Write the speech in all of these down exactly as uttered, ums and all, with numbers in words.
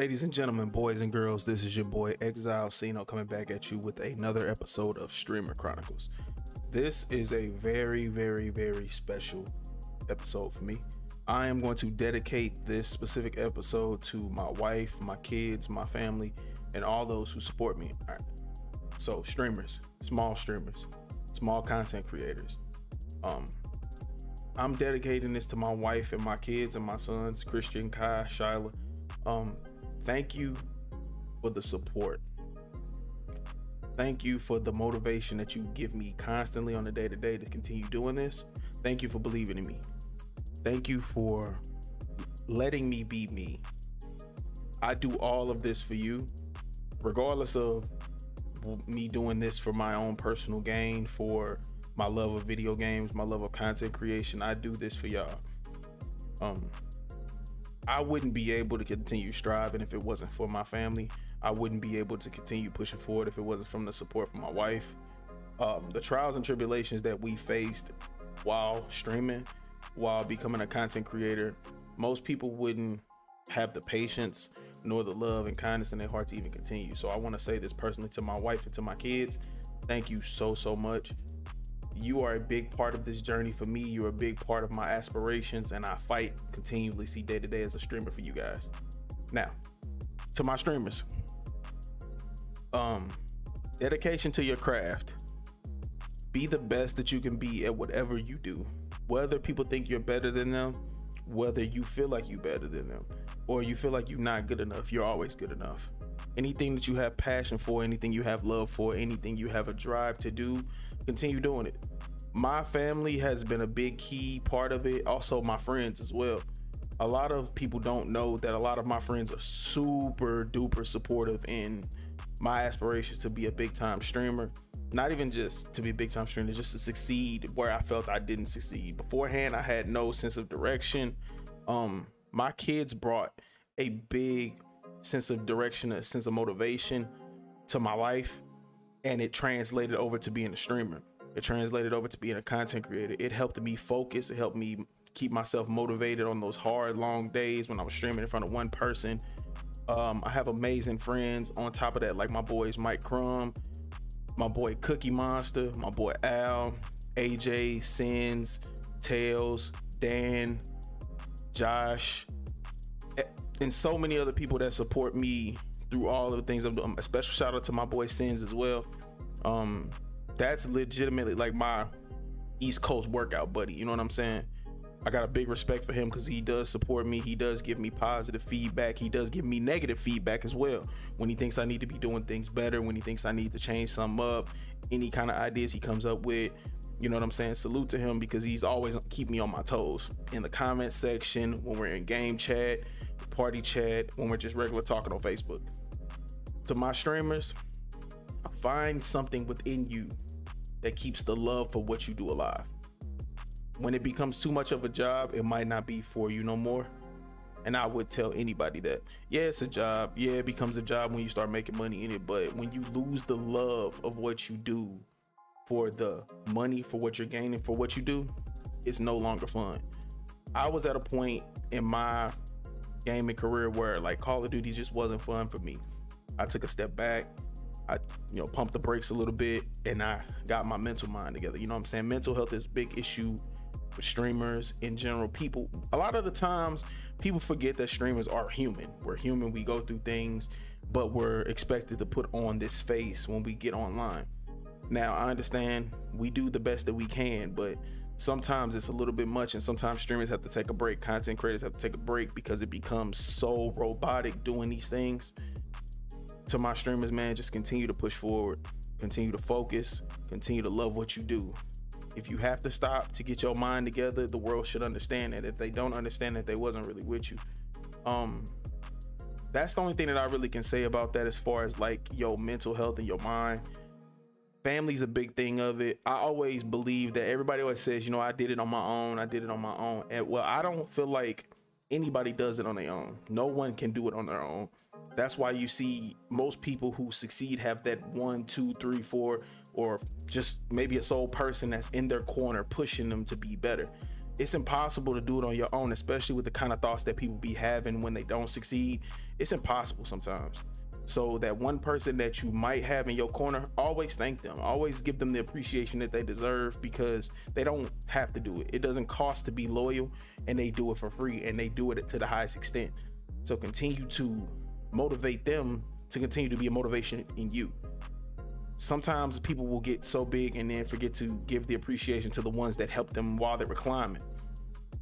Ladies and gentlemen, boys and girls, this is your boy Exile Ceno coming back at you with another episode of Streamer Chronicles. This is a very, very, very special episode for me. I am going to dedicate this specific episode to my wife, my kids, my family, and all those who support me. All right. So streamers, small streamers, small content creators. Um, I'm dedicating this to my wife and my kids and my sons, Christian, Kai, Shyla. Um, Thank you for the support. Thank you for the motivation that you give me constantly on a day-to-day to continue doing this. Thank you for believing in me. Thank you for letting me be me. I do all of this for you, regardless of me doing this for my own personal gain, for my love of video games, my love of content creation. I do this for y'all. Um, I wouldn't be able to continue striving if it wasn't for my family. I wouldn't be able to continue pushing forward if it wasn't from the support from my wife. Um, the trials and tribulations that we faced while streaming, while becoming a content creator, most people wouldn't have the patience nor the love and kindness in their heart to even continue. So I want to say this personally to my wife and to my kids. Thank you so, so much. You are a big part of this journey for me. You're a big part of my aspirations, and I fight continually, see day to day as a streamer for you guys. Now, to my streamers, um, dedication to your craft. Be the best that you can be at whatever you do. Whether people think you're better than them, whether you feel like you're better than them, or you feel like you're not good enough, you're always good enough. Anything that you have passion for, anything you have love for, anything you have a drive to do, continue doing it. My family has been a big key part of it. Also my friends as well. A lot of people don't know that a lot of my friends are super duper supportive in my aspirations to be a big time streamer. Not even just to be a big time streamer, just to succeed where I felt I didn't succeed. Beforehand, I had no sense of direction. Um, my kids brought a big sense of direction, a sense of motivation to my life. And it translated over to being a streamer. It translated over to being a content creator. It helped me focus. It helped me keep myself motivated on those hard, long days when I was streaming in front of one person. Um, I have amazing friends on top of that, like my boys, Mike Crumb, my boy Cookie Monster, my boy Al, A J, Sins, Tails, Dan, Josh, and so many other people that support me through all of the things I'm doing. A special shout out to my boy Sins as well. Um, that's legitimately like my East Coast workout buddy. You know what I'm saying? I got a big respect for him because he does support me. He does give me positive feedback. He does give me negative feedback as well. When he thinks I need to be doing things better, when he thinks I need to change something up, any kind of ideas he comes up with, you know what I'm saying? Salute to him because he's always keep me on my toes in the comment section, when we're in game chat, party chat, when we're just regular talking on Facebook. To my streamers, find something within you that keeps the love for what you do alive. When it becomes too much of a job, it might not be for you no more. And I would tell anybody that, yeah, it's a job. Yeah, it becomes a job when you start making money in it. But when you lose the love of what you do for the money, for what you're gaining, for what you do, it's no longer fun. I was at a point in my gaming career where like Call of Duty just wasn't fun for me. I took a step back. I, you know, pumped the brakes a little bit and I got my mental mind together. You know what I'm saying? Mental health is a big issue with streamers in general. People, a lot of the times people forget that streamers are human. We're human. We go through things, but we're expected to put on this face when we get online. Now I understand we do the best that we can, but sometimes it's a little bit much, and sometimes streamers have to take a break. Content creators have to take a break because it becomes so robotic doing these things. To my streamers, man, just continue to push forward, continue to focus, continue to love what you do. If you have to stop to get your mind together, the world should understand that. If they don't understand that, they wasn't really with you. Um, that's the only thing that I really can say about that as far as like your mental health and your mind. Family's a big thing of it. I always believe that everybody always says, you know, I did it on my own. I did it on my own. And well, I don't feel like anybody does it on their own. No one can do it on their own. That's why you see most people who succeed have that one, two, three, four, or just maybe a sole person that's in their corner pushing them to be better. it's impossible to do it on your own, especially with the kind of thoughts that people be having when they don't succeed. It's impossible sometimes. So that one person that you might have in your corner, always thank them, always give them the appreciation that they deserve, because they don't have to do it. It doesn't cost to be loyal, and they do it for free, and they do it to the highest extent. So continue to motivate them to continue to be a motivation in you. Sometimes people will get so big and then forget to give the appreciation to the ones that helped them while they were climbing.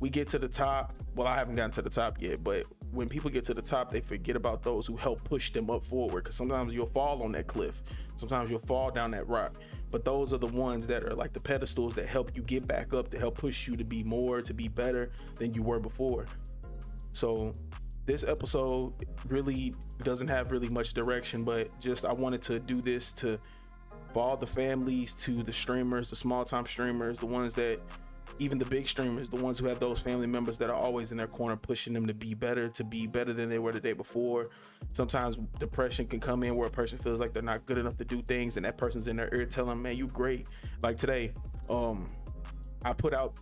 We get to the top. Well, I haven't gotten to the top yet, but when people get to the top, they forget about those who help push them up forward, because sometimes you'll fall on that cliff, sometimes you'll fall down that rock, but those are the ones that are like the pedestals that help you get back up, to help push you to be more, to be better than you were before. So this episode really doesn't have really much direction, but just I wanted to do this to for all the families, to the streamers, the small time streamers, the ones that, even the big streamers, the ones who have those family members that are always in their corner pushing them to be better, to be better than they were the day before. Sometimes depression can come in where a person feels like they're not good enough to do things, and that person's in their ear telling them, man, you great. Like today, um I put out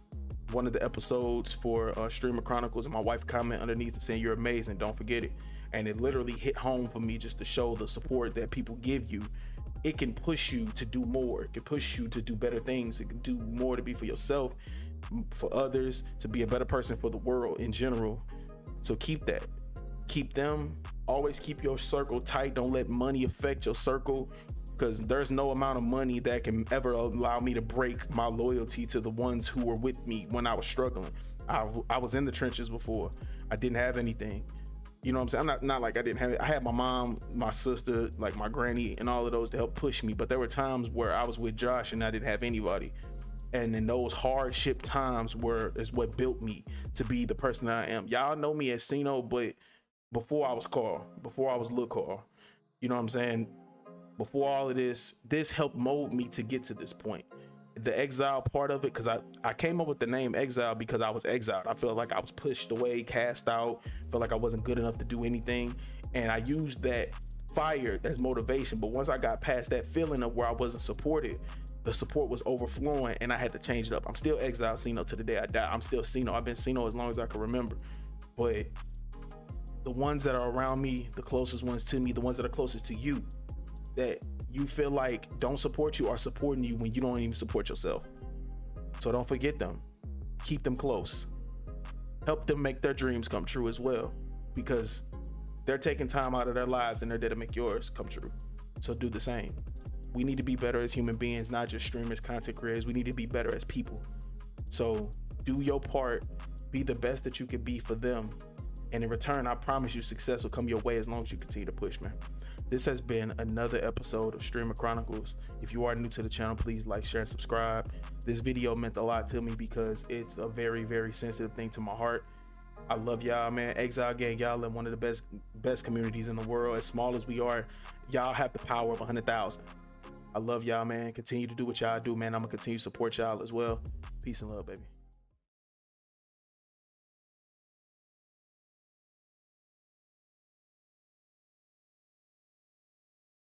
one of the episodes for uh, Streamer Chronicles, and my wife commented underneath saying, you're amazing, don't forget it. And it literally hit home for me, just to show the support that people give you. It can push you to do more, it can push you to do better things, it can do more to be for yourself, for others, to be a better person for the world in general. So keep that, keep them, always keep your circle tight. Don't let money affect your circle, because there's no amount of money that can ever allow me to break my loyalty to the ones who were with me when I was struggling. I, I was in the trenches before, I didn't have anything. You know what I'm saying? I'm not, not like I didn't have it. I had my mom, my sister, like my granny, and all of those to help push me. But there were times where I was with Josh and I didn't have anybody. And then those hardship times were is what built me to be the person that I am. Y'all know me as Ceno, but before I was Carl, before I was Lil Carl, you know what I'm saying? Before all of this, this helped mold me to get to this point. The exile part of it, because I, I came up with the name Exile because I was exiled. I felt like I was pushed away, cast out, felt like I wasn't good enough to do anything. And I used that fire, that's motivation. But once I got past that feeling of where I wasn't supported, the support was overflowing and I had to change it up. I'm still Exile Ceno to the day I die. I'm still Ceno. I've been Ceno as long as I can remember. But the ones that are around me, the closest ones to me, the ones that are closest to you, that you feel like don't support you, are supporting you when you don't even support yourself. So don't forget them, keep them close, help them make their dreams come true as well, because they're taking time out of their lives and they're there to make yours come true. So do the same. We need to be better as human beings, not just streamers, content creators. We need to be better as people. So do your part, be the best that you can be for them, and in return, I promise you success will come your way as long as you continue to push, man. This has been another episode of Streamer Chronicles. If you are new to the channel, please like, share, and subscribe. This video meant a lot to me because it's a very, very sensitive thing to my heart. I love y'all, man. Exile Gang, y'all in one of the best, best communities in the world. As small as we are, y'all have the power of one hundred thousand. I love y'all, man. Continue to do what y'all do, man. I'm going to continue to support y'all as well. Peace and love, baby.